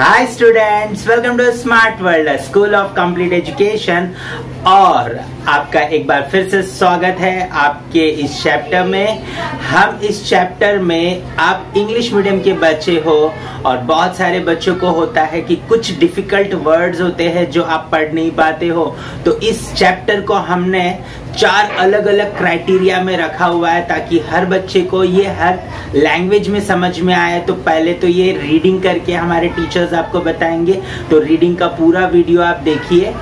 Hi students, welcome to smart world school of complete education. और आपका एक बार फिर से स्वागत है आपके इस चैप्टर में। हम इस चैप्टर में आप इंग्लिश मीडियम के बच्चे हो और बहुत सारे बच्चों को होता है कि कुछ डिफिकल्ट वर्ड्स होते हैं जो आप पढ़ नहीं पाते हो, तो इस चैप्टर को हमने चार अलग अलग क्राइटेरिया में रखा हुआ है ताकि हर बच्चे को ये हर लैंग्वेज में समझ में आए। तो पहले तो ये रीडिंग करके हमारे टीचर्स आपको बताएंगे, तो रीडिंग का पूरा वीडियो आप देखिए,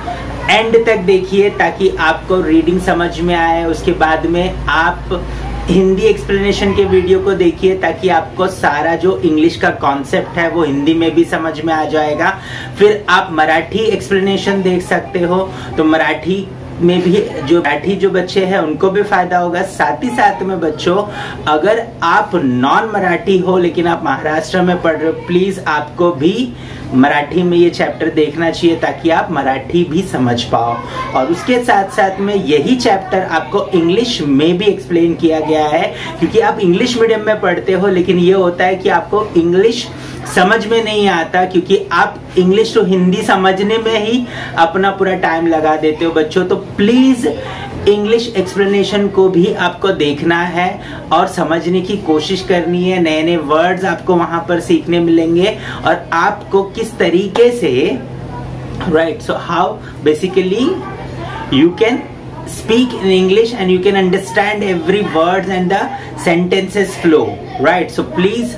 एंड तक देखिए ताकि आपको रीडिंग समझ में आए। उसके बाद में आप हिंदी एक्सप्लेनेशन के वीडियो को देखिए ताकि आपको सारा जो इंग्लिश का कॉन्सेप्ट है वो हिंदी में भी समझ में आ जाएगा। फिर आप मराठी एक्सप्लेनेशन देख सकते हो, तो मराठी में भी जो बच्चे हैं उनको भी फायदा होगा। साथ ही साथ में बच्चों, अगर आप नॉन मराठी हो लेकिन आप महाराष्ट्र में पढ़ रहे हो, प्लीज आपको भी मराठी में ये चैप्टर देखना चाहिए ताकि आप मराठी भी समझ पाओ। और उसके साथ साथ में यही चैप्टर आपको इंग्लिश में भी एक्सप्लेन किया गया है, क्योंकि आप इंग्लिश मीडियम में पढ़ते हो लेकिन ये होता है कि आपको इंग्लिश समझ में नहीं आता, क्योंकि आप इंग्लिश तो हिंदी समझने में ही अपना पूरा टाइम लगा देते हो बच्चों। तो प्लीज इंग्लिश एक्सप्लेनेशन को भी आपको देखना है और समझने की कोशिश करनी है। नए नए वर्ड्स आपको वहां पर सीखने मिलेंगे और आपको किस तरीके से right, so how basically you can speak in English and you can understand every word and the sentences flow, right? So please,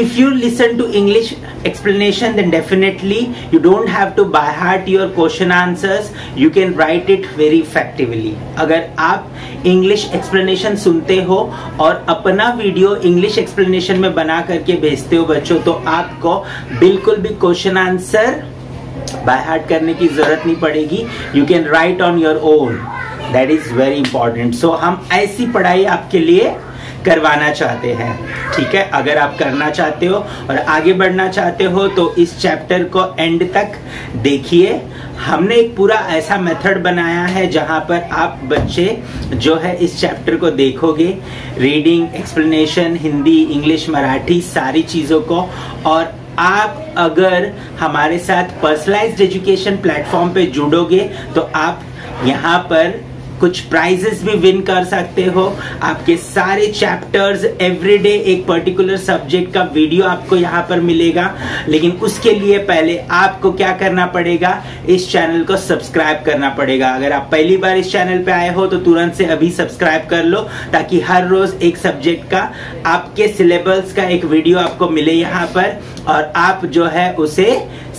if you listen to English explanation, then definitely you don't have to by heart your question answers, you can write it very effectively. अगर आप English explanation सुनते हो और अपना video English explanation में बना करके भेजते हो बच्चों, तो आपको बिल्कुल भी question answer by heart करने की जरूरत नहीं पड़ेगी। You can write on your own. That is very important. So हम ऐसी पढ़ाई आपके लिए करवाना चाहते हैं, ठीक है? अगर आप करना चाहते हो और आगे बढ़ना चाहते हो तो इस चैप्टर को एंड तक देखिए। हमने एक पूरा ऐसा मेथड बनाया है जहाँ पर आप बच्चे जो है इस चैप्टर को देखोगे, reading, explanation, Hindi, English, Marathi, सारी चीज़ों को। और आप अगर हमारे साथ पर्सनलाइज्ड एजुकेशन प्लेटफॉर्म पे जुड़ोगे तो आप यहाँ पर कुछ प्राइजेस भी विन कर सकते हो। आपके सारे चैप्टर्स, एवरीडे एक पर्टिकुलर सब्जेक्ट का वीडियो आपको यहाँ पर मिलेगा, लेकिन उसके लिए पहले आपको क्या करना पड़ेगा, इस चैनल को सब्सक्राइब करना पड़ेगा। अगर आप पहली बार इस चैनल पे आए हो तो तुरंत से अभी सब्सक्राइब कर लो ताकि हर रोज एक सब्जेक्ट का, आपके सिलेबस का एक वीडियो आपको मिले यहाँ पर और आप जो है उसे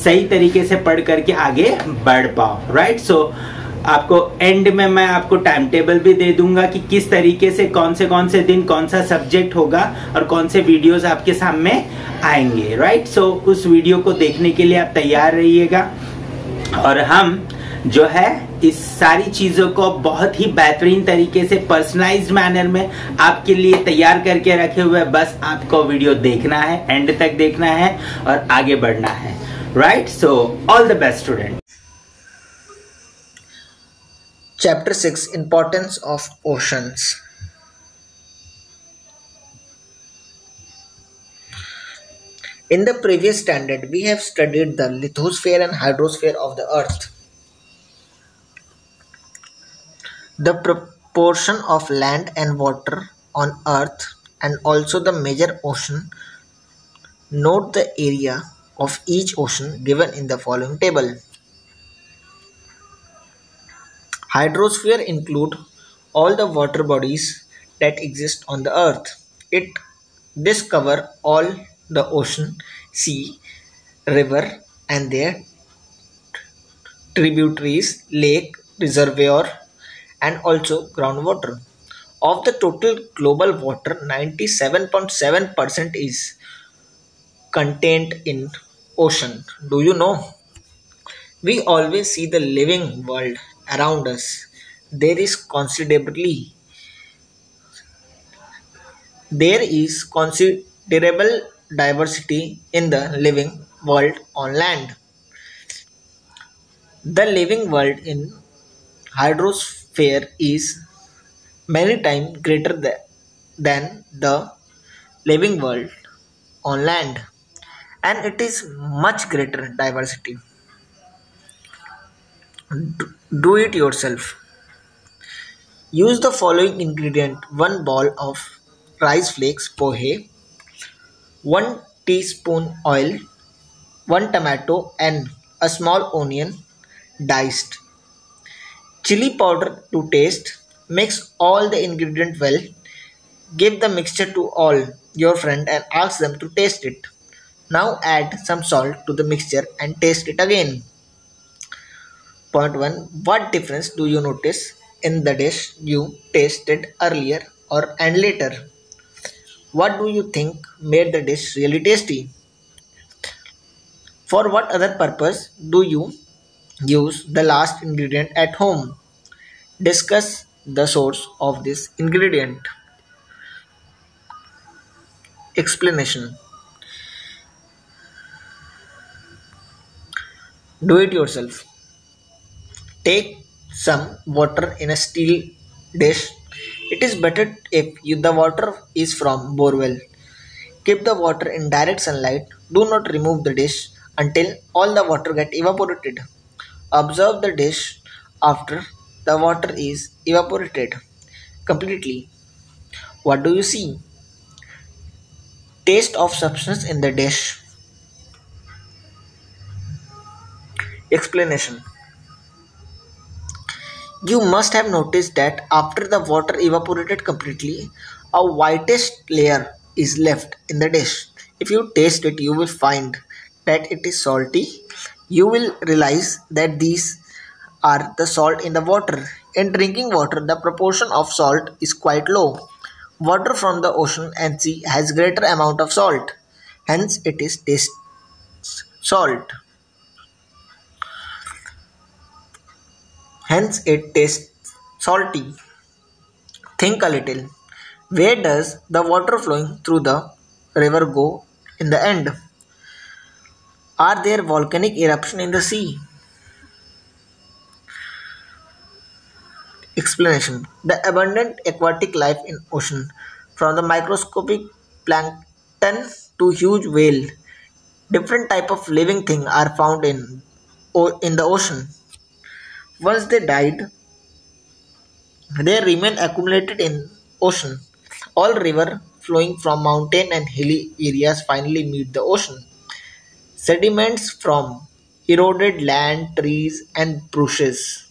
सही तरीके से पढ़ करके आगे बढ़ पाओ, राइट? सो आपको एंड में मैं आपको टाइम टेबल भी दे दूंगा कि किस तरीके से कौन से दिन कौन सा सब्जेक्ट होगा और कौन से वीडियोस आपके सामने आएंगे, राइट? सो उस वीडियो को देखने के लिए आप तैयार रहिएगा। और हम जो है इस सारी चीज़ों को बहुत ही बेहतरीन तरीके से पर्सनलाइज्ड मैनर में आपके लिए तैयार करके रखे हुए, बस आपको वीडियो देखना है, एंड तक देखना है और आगे बढ़ना है, right? So all the best student. Chapter 6, Importance of Oceans. In the previous standard, we have studied the lithosphere and hydrosphere of the Earth. The proportion of land and water on Earth and also the major ocean. Note the area of each ocean given in the following table. Hydrosphere include all the water bodies that exist on the earth. This cover all the ocean, sea, river and their tributaries, lake, reservoir and also groundwater. Of the total global water, 97.7% is contained in ocean. Do you know? We always see the living world around us. There is considerable diversity in the living world on land. The living world in hydrosphere is many times greater than the living world on land. and it is much greater diversity. Do it yourself. Use the following ingredient: 1 bowl of rice flakes pohe, 1 teaspoon oil, 1 tomato and a small onion diced, chili powder to taste. Mix all the ingredients well. Give the mixture to all your friends and ask them to taste it. Now add some salt to the mixture and taste it again. Point 1. What difference do you notice in the dish you tasted earlier and later? What do you think made the dish really tasty? For what other purpose do you use the last ingredient at home? Discuss the source of this ingredient. Explanation. Do it yourself. Take some water in a steel dish. It is better if the water is from borewell. Keep the water in direct sunlight. Do not remove the dish until all the water gets evaporated. Observe the dish after the water is evaporated completely. What do you see? Taste of substance in the dish. Explanation. You must have noticed that after the water evaporated completely, a whitish layer is left in the dish. If you taste it, you will find that it is salty. You will realize that these are the salt in the water. In drinking water, the proportion of salt is quite low. Water from the ocean and sea has greater amount of salt. Hence, it is taste salt. Hence, it tastes salty. Think a little. Where does the water flowing through the river go in the end? Are there volcanic eruptions in the sea? Explanation. The abundant aquatic life in ocean, from the microscopic plankton to huge whale, different type of living thing are found in the ocean. Once they died, they remain accumulated in ocean. All river flowing from mountain and hilly areas finally meet the ocean. Sediments from eroded land, trees and bushes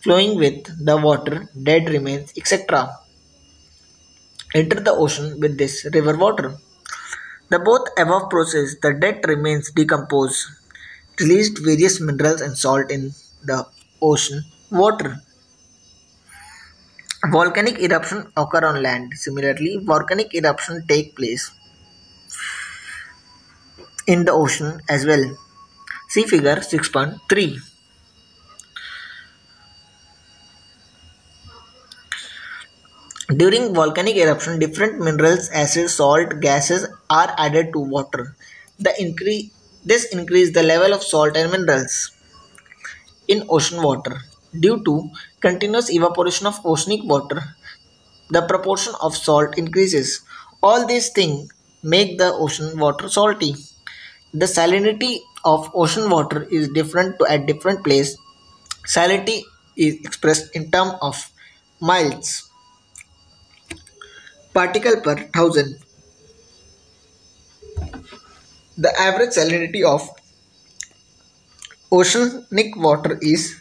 flowing with the water, dead remains, etc. Enter the ocean with this river water. The both above process, the dead remains decompose, released various minerals and salt in the ocean water. Volcanic eruption occur on land. Similarly, volcanic eruption take place in the ocean as well. See figure 6.3. During volcanic eruption, different minerals, acids, salt, gases are added to water. This increases the level of salt and minerals in ocean water. Due to continuous evaporation of oceanic water, the proportion of salt increases. All these things make the ocean water salty. The salinity of ocean water is different at different places. Salinity is expressed in terms of miles. Particle per 1000. The average salinity of oceanic water is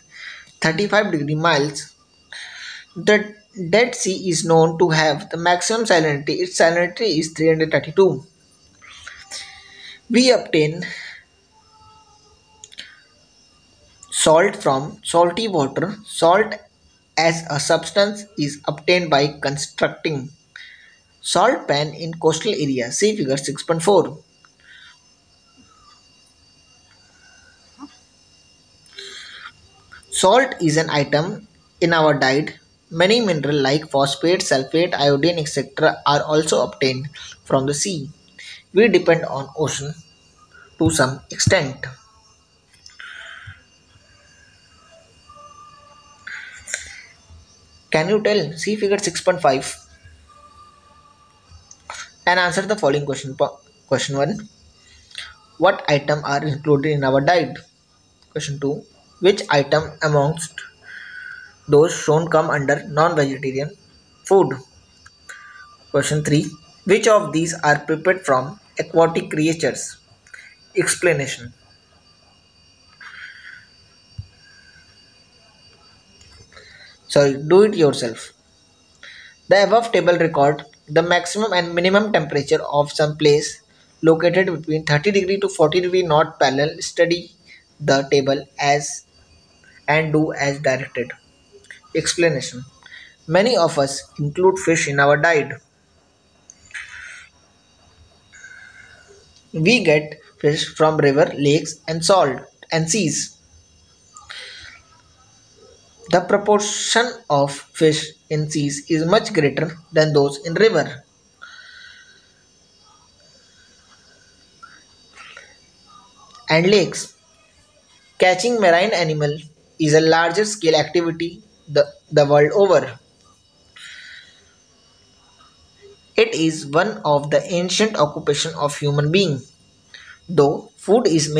35 degree miles. The Dead Sea is known to have the maximum salinity. Its salinity is 332. We obtain salt from salty water. Salt as a substance is obtained by constructing salt pan in coastal area. See figure 6.4. Salt is an item in our diet. Many minerals like phosphate, sulfate, iodine, etc. are also obtained from the sea. We depend on ocean to some extent. Can you tell? See figure 6.5. and answer the following question. Question 1. What items are included in our diet? Question 2. Which item amongst those shown come under non-vegetarian food? Question 3. Which of these are prepared from aquatic creatures? Explanation. Sorry, do it yourself. The above table records the maximum and minimum temperature of some place located between 30° to 40° north parallel. Study the table as and do as directed. Explanation. Many of us include fish in our diet. We get fish from river, lakes and salt and seas. The proportion of fish in seas is much greater than those in river. And lakes. Catching marine animal is a larger scale activity the world over. It is one of the ancient occupation of human being, though food is the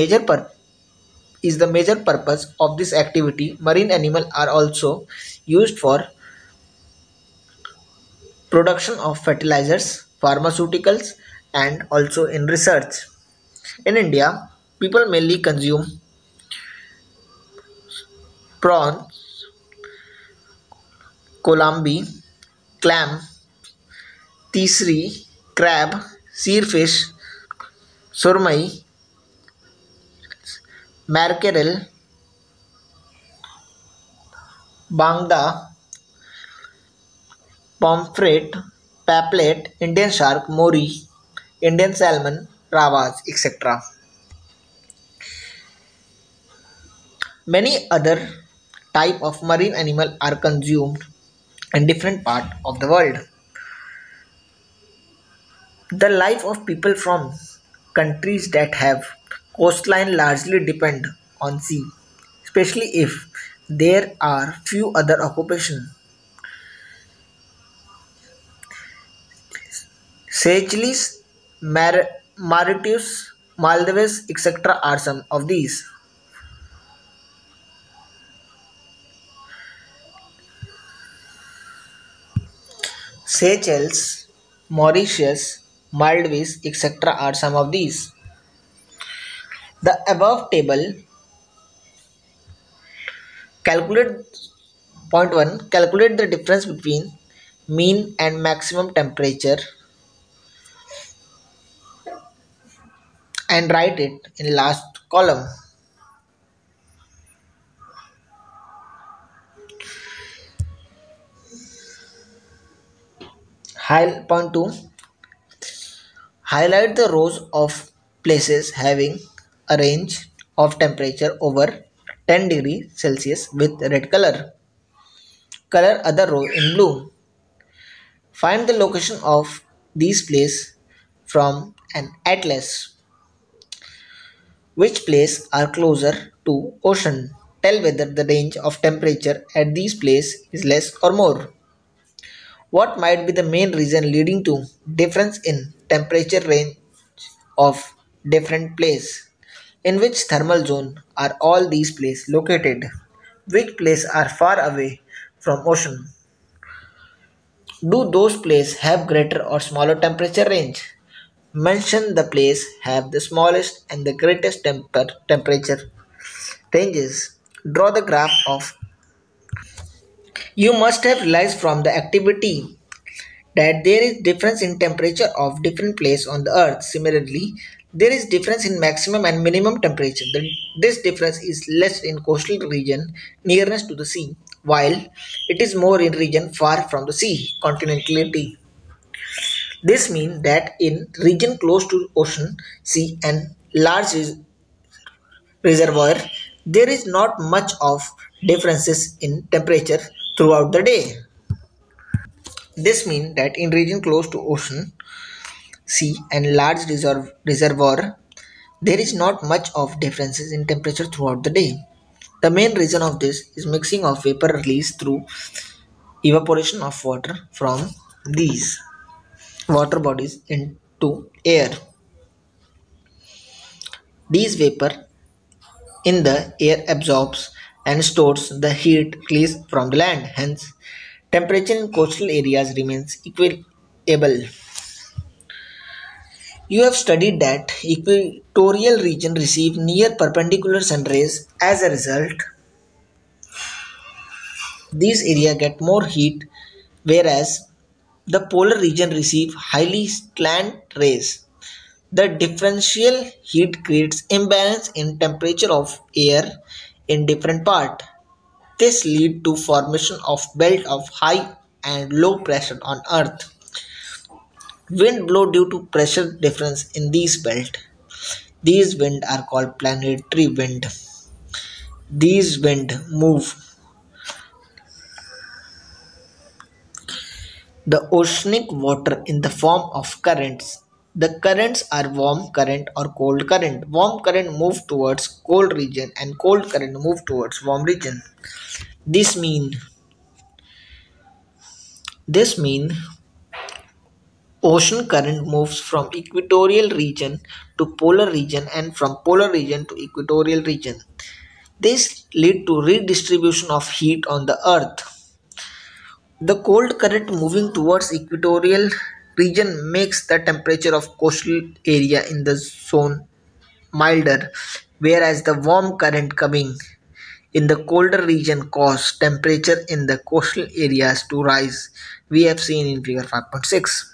major purpose of this activity. Marine animals are also used for production of fertilizers, pharmaceuticals, and also in research. In India, people mainly consume prawns, colambi, clam, tisri, crab, seerfish, surmai, mackerel, bangda, pomfret, paplet, Indian shark, mori, Indian salmon, ravas, etc. Many other types of marine animals are consumed in different parts of the world. The life of people from countries that have coastline largely depend on sea, especially if there are few other occupations. Seychelles, Mauritius, Maldives, etc. are some of these. Seychelles, Mauritius, Maldives, etc. are some of these. The above table calculates. Point 1. Calculate the difference between mean and maximum temperature and write it in last column. Point 2. Highlight the rows of places having a range of temperature over 10°C with red color. Color other row in blue. Find the location of these places from an atlas. Which places are closer to ocean? Tell whether the range of temperature at these places is less or more. What might be the main reason leading to difference in temperature range of different places? In which thermal zone are all these places located? Which places are far away from ocean? Do those places have greater or smaller temperature range? Mention the places have the smallest and the greatest temperature ranges. Draw the graph of. You must have realized from the activity that there is difference in temperature of different places on the earth. Similarly, there is difference in maximum and minimum temperature. This difference is less in coastal region nearness to the sea, while it is more in region far from the sea, continentality. This means that in region close to ocean, sea and large reservoir, there is not much of differences in temperature throughout the day. This means that in region close to ocean, sea and large reservoir, there is not much of differences in temperature throughout the day. The main reason of this is mixing of vapor released through evaporation of water from these. water bodies into air. These vapor in the air absorbs and stores the heat released from the land. Hence, temperature in coastal areas remains equable. You have studied that equatorial region receives near perpendicular sun rays. As a result, these areas get more heat, whereas the polar region receives highly slant rays. The differential heat creates imbalance in temperature of air in different parts. This leads to formation of belt of high and low pressure on Earth. Wind blow due to pressure difference in these belt. These wind are called planetary wind. These wind move the oceanic water in the form of currents. The currents are warm current or cold current. Warm current move towards cold region and cold current move towards warm region. This means ocean current moves from equatorial region to polar region and from polar region to equatorial region. This leads to redistribution of heat on the earth. The cold current moving towards equatorial region makes the temperature of coastal area in the zone milder, whereas the warm current coming in the colder region causes temperature in the coastal areas to rise. We have seen in figure 5.6.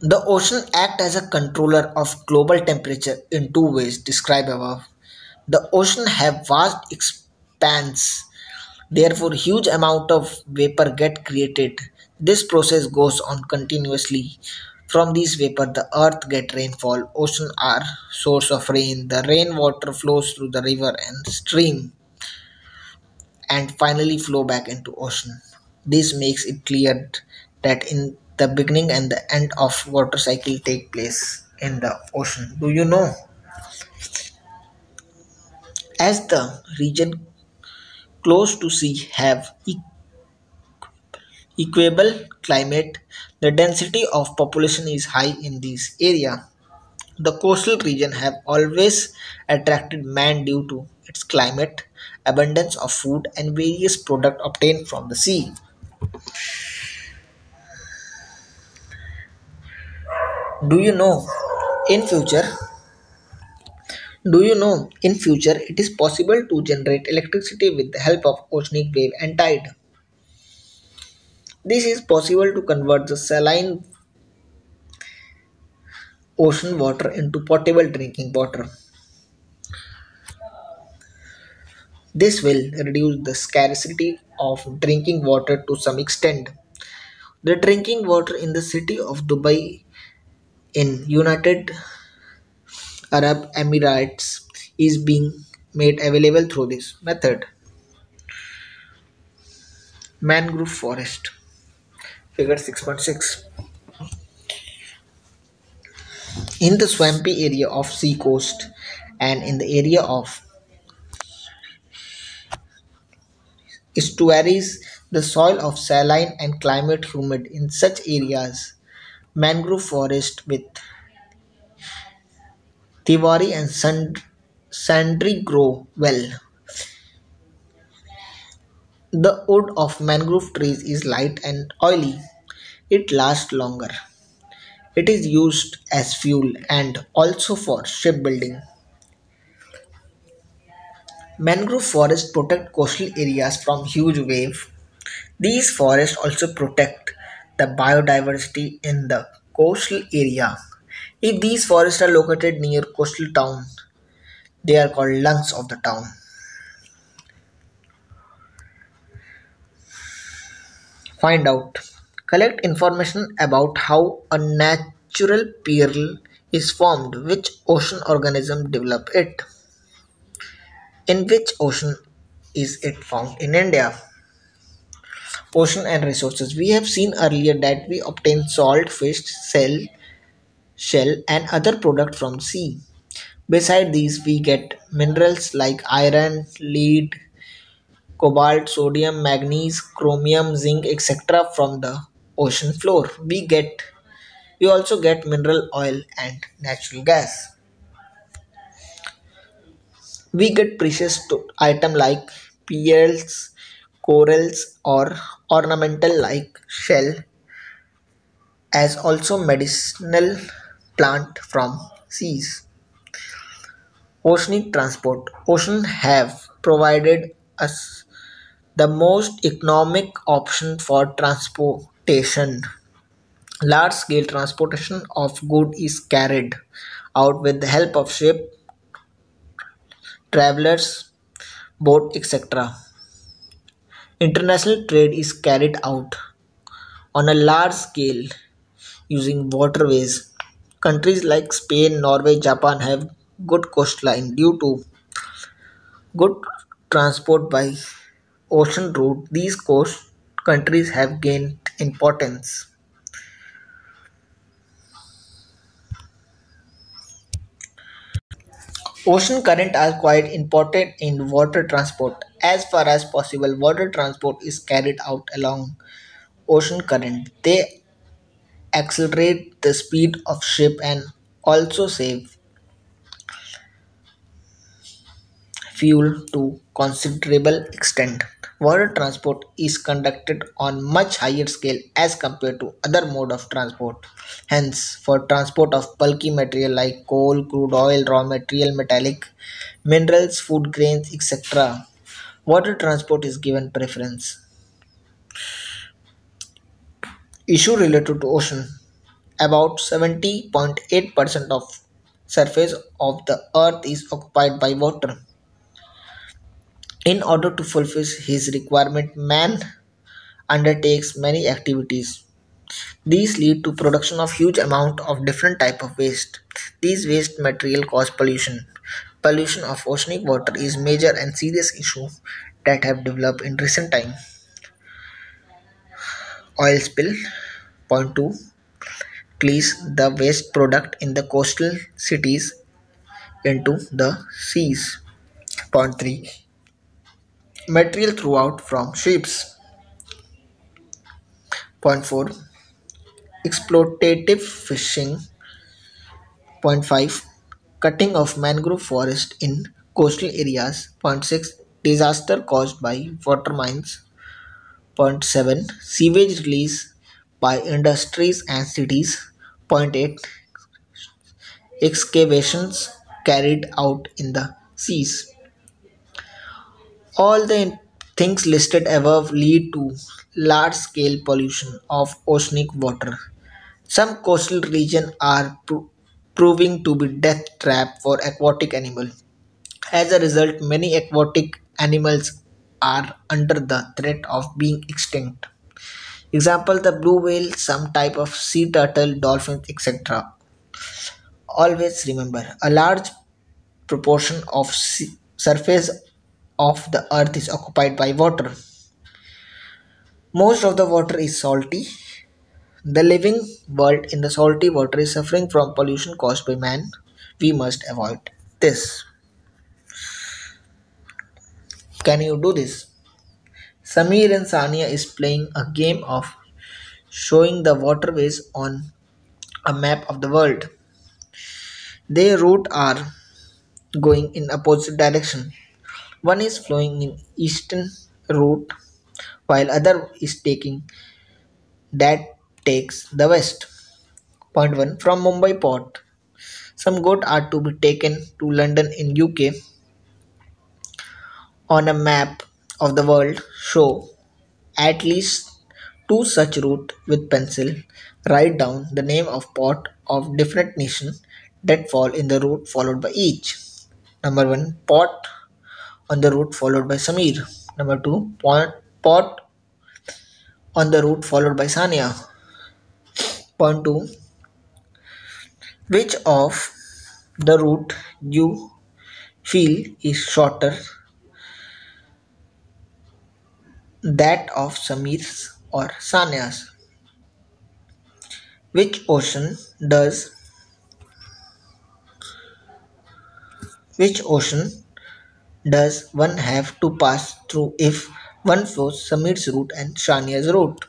The ocean acts as a controller of global temperature in two ways described above. The ocean have vast expanse, therefore huge amount of vapor get created. This process goes on continuously. From these vapor the earth get rainfall. Ocean are source of rain. The rainwater flows through the river and stream and finally flow back into ocean. This makes it clear that in the beginning and the end of water cycle take place in the ocean. Do you know? As the region close to sea have equable climate, the density of population is high in this area. The coastal region have always attracted man due to its climate, abundance of food and various products obtained from the sea. Do you know in future it is possible to generate electricity with the help of oceanic wave and tide? This is possible to convert the saline ocean water into potable drinking water. This will reduce the scarcity of drinking water to some extent. The drinking water in the city of Dubai in United Arab Emirates is being made available through this method. Mangrove forest, figure 6.6. In the swampy area of sea coast and in the area of estuaries, the soil of saline and climate humid. In such areas, mangrove forest with tiwari and sandry grow well. The wood of mangrove trees is light and oily. It lasts longer. It is used as fuel and also for shipbuilding. Mangrove forests protect coastal areas from huge waves. These forests also protect the biodiversity in the coastal area. If these forests are located near coastal town, they are called lungs of the town. Find out. Collect information about how a natural pearl is formed, which ocean organism develop it. In which ocean is it found in India? ocean and resources. We have seen earlier that we obtain salt, fish, shell, and other products from sea. Beside these, we get minerals like iron, lead, cobalt, sodium, manganese, chromium, zinc, etc. from the ocean floor. We also get mineral oil and natural gas. We get precious items like pearls, corals, or ornamental like shell, as also medicinal plant from seas. Oceanic transport. Oceans have provided us the most economic option for transportation. Large-scale transportation of goods is carried out with the help of ship, travelers, boat, etc. International trade is carried out on a large scale using waterways. Countries like Spain, Norway, Japan have good coastline. Due to good transport by ocean route, these coast countries have gained importance. Ocean currents are quite important in water transport. As far as possible, water transport is carried out along ocean current. They accelerate the speed of ship and also save fuel to considerable extent. Water transport is conducted on much higher scale as compared to other mode of transport. Hence, for transport of bulky material like coal, crude oil, raw material, metallic, minerals, food grains, etc., water transport is given preference. Issue related to ocean. About 70.8% of surface of the earth is occupied by water. In order to fulfill his requirement, man undertakes many activities. These lead to production of huge amount of different type of waste. These waste material cause pollution. Pollution of oceanic water is major and serious issue that have developed in recent time. Oil spill. Point 2. Release the waste product in the coastal cities into the seas. Point 3. Material throughout from ships. Point 4. Exploitative fishing. Point 5. Cutting of mangrove forest in coastal areas. Point 6. Disaster caused by water mines. Point 7. Sewage release by industries and cities. Point 8. Excavations carried out in the seas. All the things listed above lead to large-scale pollution of oceanic water. Some coastal regions are proving to be death trap for aquatic animals. As a result, many aquatic animals are under the threat of being extinct. Example, the blue whale, some type of sea turtle, dolphins, etc. Always remember, a large proportion of surface of the earth is occupied by water. Most of the water is salty. The living world in the salty water is suffering from pollution caused by man. We must avoid this. Can you do this? Samir and Sania is playing a game of showing the waterways on a map of the world. Their routes are going in opposite direction. One is flowing in eastern route while other is takes the west. Point 1. From Mumbai port, some goods are to be taken to London in UK. On a map of the world, show at least 2 such routes with pencil. Write down the name of port of different nation that fall in the route followed by each. Number 1. Port on the route followed by Samir. Number 2. Port on the route followed by Sania. Point 2. Which of the route you feel is shorter that of Samir's or Sania's. Does Which ocean does one have to pass through if one follows Samir's route and Sania's route?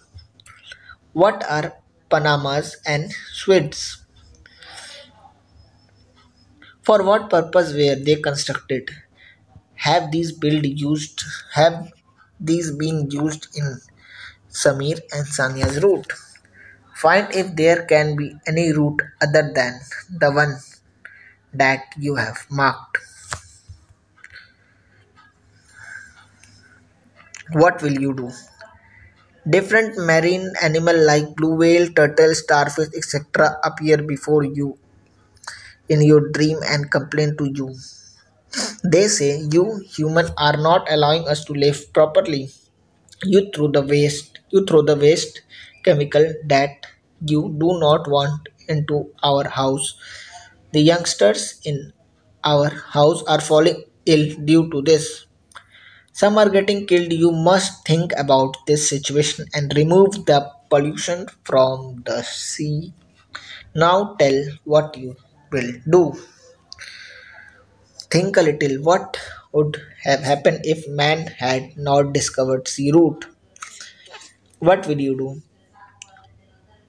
What are Panama's and Suez's? For what purpose were they constructed? Have these been used in Samir and Sania's route? Find if there can be any route other than the one that you have marked. What will you do? Different marine animals like blue whale, turtle, starfish, etc. appear before you in your dream and complain to you. They say, "You humans are not allowing us to live properly. You throw the waste chemical that you do not want into our house. The youngsters in our house are falling ill due to this. Some are getting killed. You must think about this situation and remove the pollution from the sea. Now tell what you will do." Think a little. What would have happened if man had not discovered sea route? What will you do?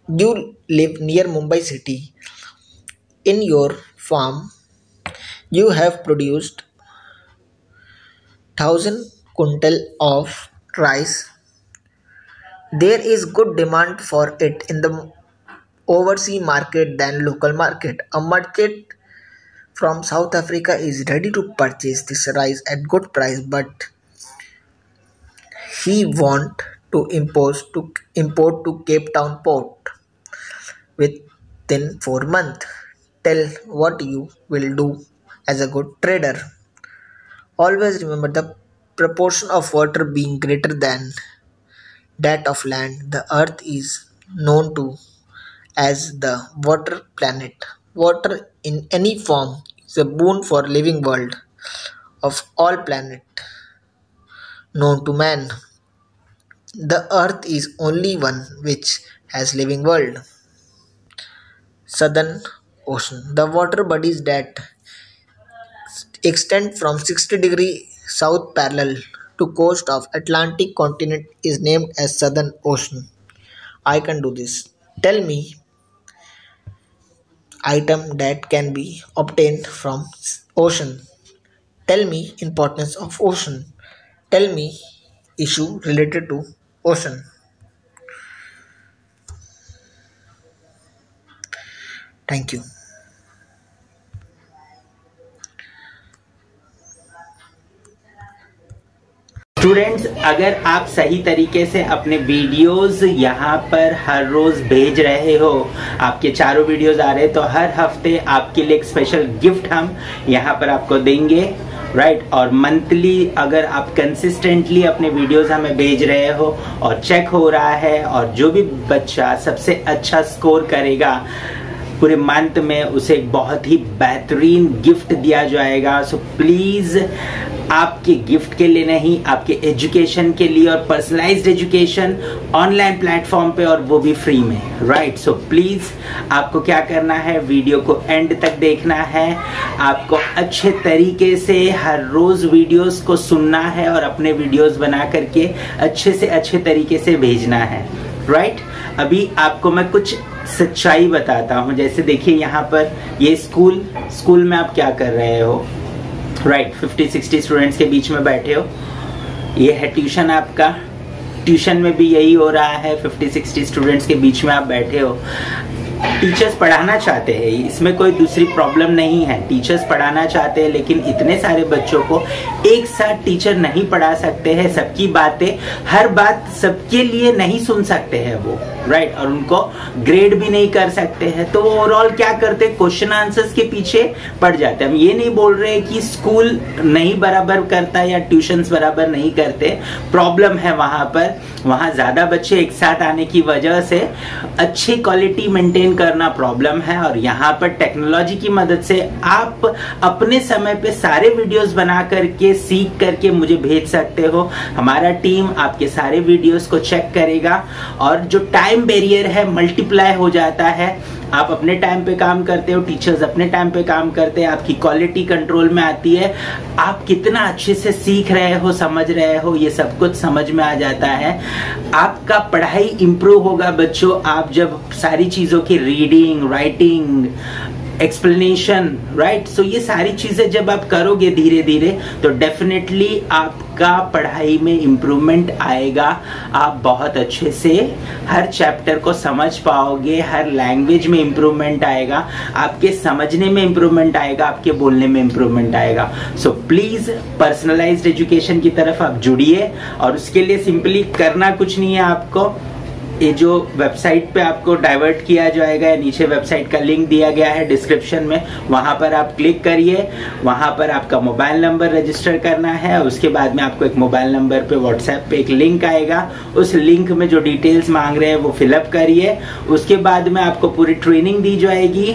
You live near Mumbai city. In your farm, you have produced 1,000 quintal of rice. There is good demand for it in the overseas market than local market. A merchant from South Africa is ready to purchase this rice at good price, but he want to import to Cape Town port within 4 months. Tell what you will do as a good trader. Always remember the proportion of water being greater than that of land. The earth is known to as the water planet. Water in any form is a boon for living world of all planet known to man. The earth is only one which has living world. Southern Ocean. The water bodies that extend from 60° south parallel to coast of Atlantic continent is named as Southern Ocean. I can do this. Tell me item that can be obtained from ocean. Tell me importance of ocean. Tell me issue related to ocean. Thank you. Students, अगर आप सही तरीके से अपने videos यहाँ पर हर रोज़ भेज रहे हो, आपके चारों वीडियोस आ रहे, तो हर हफ्ते आपके लिए एक स्पेशल गिफ्ट हम यहाँ पर आपको देंगे, राइट। और मंथली अगर आप कंसिस्टेंटली अपने वीडियोस हमें भेज रहे हो और चेक हो रहा है, और जो भी बच्चा सबसे अच्छा स्कोर करेगा पूरे मंथ में उसे एक बहुत ही बेहतरीन गिफ्ट दिया जाएगा। सो प्लीज़ आपके गिफ्ट के लिए नहीं, आपके एजुकेशन के लिए और पर्सनलाइज्ड एजुकेशन ऑनलाइन प्लेटफॉर्म पे, और वो भी फ्री में, राइट। सो प्लीज़ आपको क्या करना है, वीडियो को एंड तक देखना है, आपको अच्छे तरीके से हर रोज़ वीडियोस को सुनना है और अपने वीडियोस बना करके अच्छे से अच्छे तरीके से भेजना है, राइट। अभी आपको मैं कुछ सच्चाई बताता हूँ। जैसे देखिए यहाँ पर ये स्कूल में आप क्या कर रहे हो, राइट, 50-60 स्टूडेंट्स के बीच में बैठे हो। ये है ट्यूशन आपका, ट्यूशन में भी यही हो रहा है, 50-60 स्टूडेंट्स के बीच में आप बैठे हो। टीचर्स पढ़ाना चाहते हैं, इसमें कोई दूसरी प्रॉब्लम नहीं है, टीचर्स पढ़ाना चाहते हैं, लेकिन इतने सारे बच्चों को एक साथ टीचर नहीं पढ़ा सकते हैं, सबकी बातें हर बात सबके लिए नहीं सुन सकते हैं वो, राइट, और उनको ग्रेड भी नहीं कर सकते हैं। तो वो ओवरऑल क्या करते, क्वेश्चन आंसर्स के पीछे पड़ जाते हैं। हम ये नहीं बोल रहे कि स्कूल नहीं बराबर करता या ट्यूशन्स बराबर नहीं करते, प्रॉब्लम है वहाँ पर, वहाँ ज़्यादा बच्चे एक साथ आने की वजह से अच्छी क्वालिटी मेंटेन करना प्रॉब्लम है। और यहाँ पर टेक्नोलॉजी की मदद से आप अपने समय पे सारे वीडियोस बना करके सीख करके मुझे भेज सकते हो, हमारा टीम आपके सारे वीडियोस को चेक करेगा और जो टाइम बैरियर है मल्टीप्लाई हो जाता है। आप अपने टाइम पे काम करते हो, टीचर्स अपने टाइम पे काम करते हैं, आपकी क्वालिटी कंट्रोल में आती है, आप कितना अच्छे से सीख रहे हो, समझ रहे हो, ये सब कुछ समझ में आ जाता है। आपका पढ़ाई इम्प्रूव होगा बच्चों, आप जब सारी चीज़ों की reading, writing, explanation, right, so ये सारी चीज़ें जब आप करोगे धीरे धीरे तो डेफिनेटली आपका पढ़ाई में इम्प्रूवमेंट आएगा। आप बहुत अच्छे से हर चैप्टर को समझ पाओगे, हर लैंग्वेज में इम्प्रूवमेंट आएगा, आपके समझने में इम्प्रूवमेंट आएगा, आपके बोलने में इम्प्रूवमेंट आएगा। सो प्लीज़ पर्सनलाइज्ड एजुकेशन की तरफ आप जुड़िए और उसके लिए सिंपली करना कुछ नहीं है, आपको ये जो वेबसाइट पे आपको डाइवर्ट किया जाएगा या नीचे वेबसाइट का लिंक दिया गया है डिस्क्रिप्शन में, वहाँ पर आप क्लिक करिए, वहाँ पर आपका मोबाइल नंबर रजिस्टर करना है। उसके बाद में आपको एक मोबाइल नंबर पे व्हाट्सएप पे एक लिंक आएगा, उस लिंक में जो डिटेल्स मांग रहे हैं वो फिलअप करिए। उसके बाद में आपको पूरी ट्रेनिंग दी जाएगी,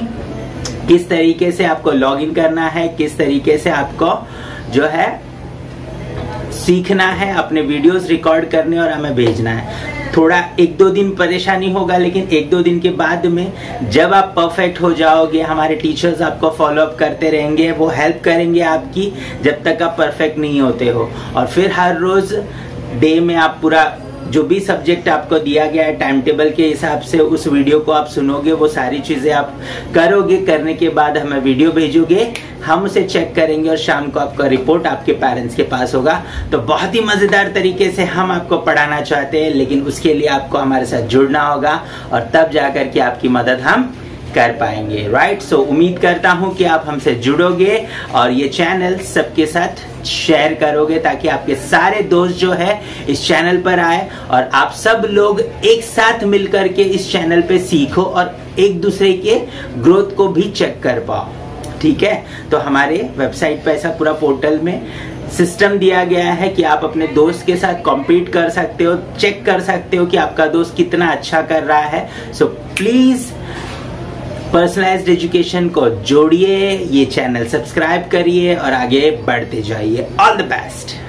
किस तरीके से आपको लॉग इन करना है, किस तरीके से आपको जो है सीखना है, अपने वीडियोस रिकॉर्ड करने और हमें भेजना है। थोड़ा 1-2 दिन परेशानी होगा, लेकिन 1-2 दिन के बाद में जब आप परफेक्ट हो जाओगे, हमारे टीचर्स आपको फॉलोअप करते रहेंगे, वो हेल्प करेंगे आपकी जब तक आप परफेक्ट नहीं होते हो। और फिर हर रोज डे में आप पूरा जो भी सब्जेक्ट आपको दिया गया है टाइम टेबल के हिसाब से उस वीडियो को आप सुनोगे, वो सारी चीज़ें आप करोगे, करने के बाद हमें वीडियो भेजोगे, हम उसे चेक करेंगे और शाम को आपका रिपोर्ट आपके पेरेंट्स के पास होगा। तो बहुत ही मज़ेदार तरीके से हम आपको पढ़ाना चाहते हैं, लेकिन उसके लिए आपको हमारे साथ जुड़ना होगा और तब जा कर के आपकी मदद हम कर पाएंगे, राइट। सो उम्मीद करता हूं कि आप हमसे जुड़ोगे और ये चैनल सबके साथ शेयर करोगे ताकि आपके सारे दोस्त जो है इस चैनल पर आए और आप सब लोग एक साथ मिलकर के इस चैनल पे सीखो और एक दूसरे के ग्रोथ को भी चेक कर पाओ, ठीक है। तो हमारे वेबसाइट पर ऐसा पूरा पोर्टल में सिस्टम दिया गया है कि आप अपने दोस्त के साथ कॉम्पीट कर सकते हो, चेक कर सकते हो कि आपका दोस्त कितना अच्छा कर रहा है। सो प्लीज़ पर्सनलाइज्ड एजुकेशन को जोड़िए, ये चैनल सब्सक्राइब करिए और आगे बढ़ते जाइए। All the best.